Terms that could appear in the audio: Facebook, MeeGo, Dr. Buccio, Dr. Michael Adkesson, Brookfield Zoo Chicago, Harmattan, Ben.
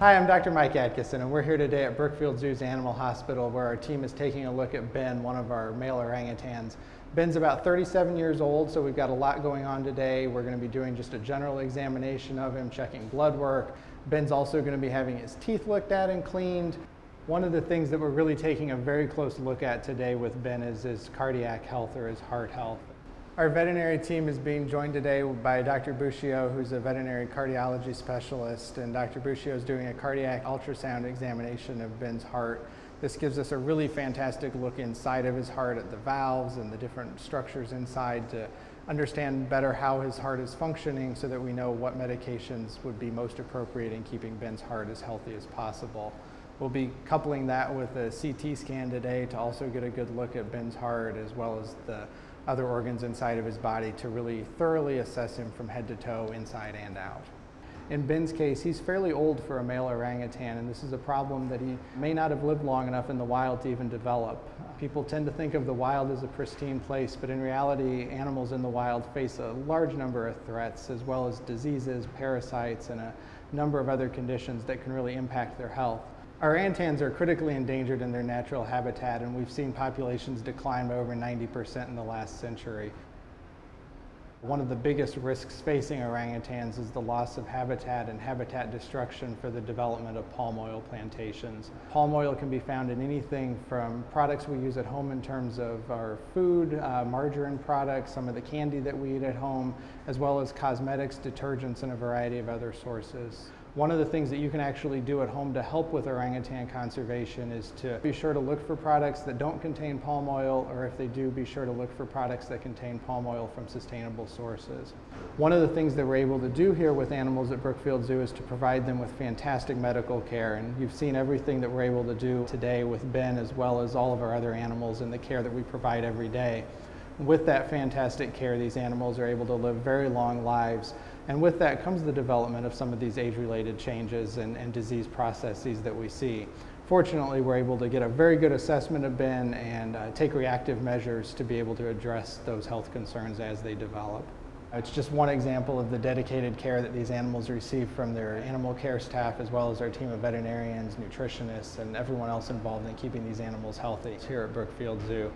Hi, I'm Dr. Mike Adkesson, and we're here today at Brookfield Zoo's Animal Hospital, where our team is taking a look at Ben, one of our male orangutans. Ben's about 37 years old, so we've got a lot going on today. We're going to be doing just a general examination of him, checking blood work. Ben's also going to be having his teeth looked at and cleaned. One of the things that we're really taking a very close look at today with Ben is his cardiac health or his heart health. Our veterinary team is being joined today by Dr. Buccio, who's a veterinary cardiology specialist, and Dr. Buccio is doing a cardiac ultrasound examination of Ben's heart. This gives us a really fantastic look inside of his heart at the valves and the different structures inside to understand better how his heart is functioning so that we know what medications would be most appropriate in keeping Ben's heart as healthy as possible. We'll be coupling that with a CT scan today to also get a good look at Ben's heart as well as the other organs inside of his body to really thoroughly assess him from head to toe, inside and out. In Ben's case, he's fairly old for a male orangutan, and this is a problem that he may not have lived long enough in the wild to even develop. People tend to think of the wild as a pristine place, but in reality, animals in the wild face a large number of threats, as well as diseases, parasites, and a number of other conditions that can really impact their health. Orangutans are critically endangered in their natural habitat, and we've seen populations decline by over 90% in the last century. One of the biggest risks facing orangutans is the loss of habitat and habitat destruction for the development of palm oil plantations. Palm oil can be found in anything from products we use at home in terms of our food, margarine products, some of the candy that we eat at home, as well as cosmetics, detergents, and a variety of other sources. One of the things that you can actually do at home to help with orangutan conservation is to be sure to look for products that don't contain palm oil, or if they do, be sure to look for products that contain palm oil from sustainable sources. One of the things that we're able to do here with animals at Brookfield Zoo is to provide them with fantastic medical care, and you've seen everything that we're able to do today with Ben as well as all of our other animals and the care that we provide every day. With that fantastic care, these animals are able to live very long lives, and with that comes the development of some of these age-related changes and disease processes that we see. Fortunately, we're able to get a very good assessment of Ben and take reactive measures to be able to address those health concerns as they develop. It's just one example of the dedicated care that these animals receive from their animal care staff, as well as our team of veterinarians, nutritionists, and everyone else involved in keeping these animals healthy here at Brookfield Zoo.